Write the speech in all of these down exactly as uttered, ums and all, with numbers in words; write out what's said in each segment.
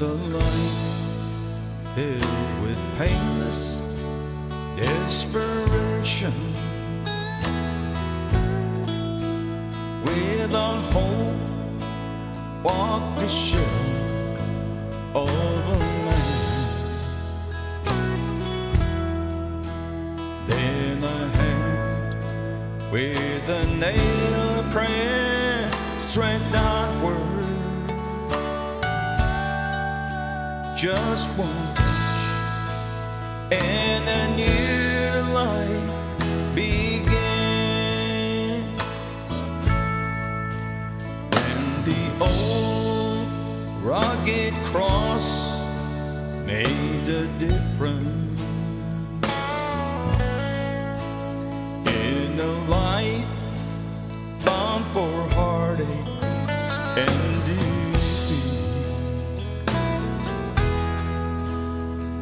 was a life filled with painless desperation, without hope, walked the shell of a man. Then a hand with a nail print stretched outward. Just one touch and a new life began. Then the old rugged cross made a difference in a life bound for heartache and defeat.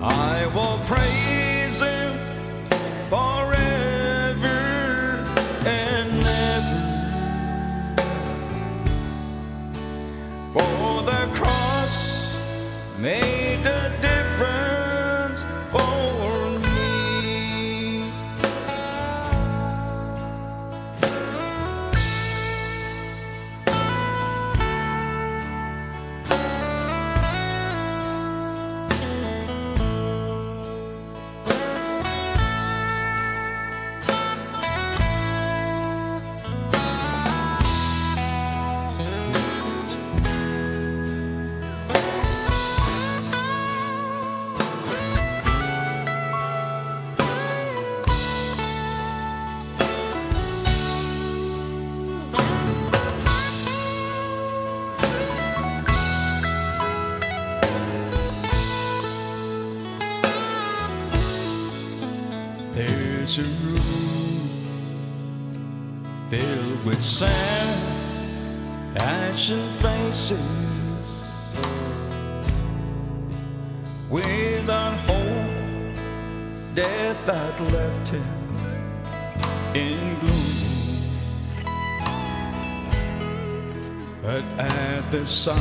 I will praise Him forever and ever, for the cross made a difference for me. There's a room filled with sand, ashen faces, without hope, death that left him in gloom. But at the sight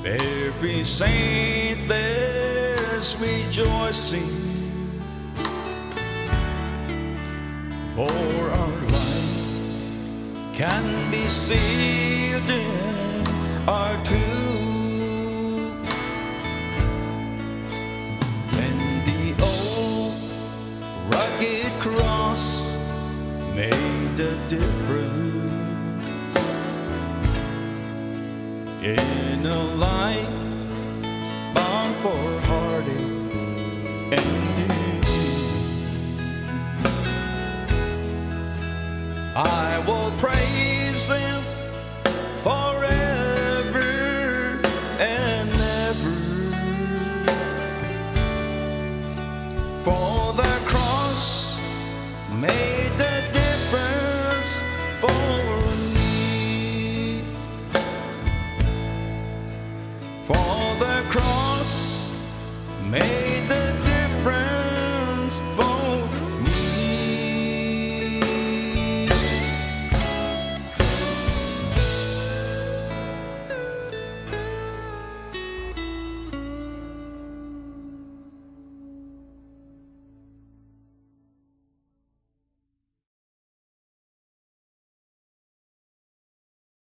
of every saint there's rejoicing, for our life can be sealed in our truth. When the old rugged cross made a difference in a life bound for heartache and defeat. I will praise Him forever and ever, for the cross made the difference for me. For the cross made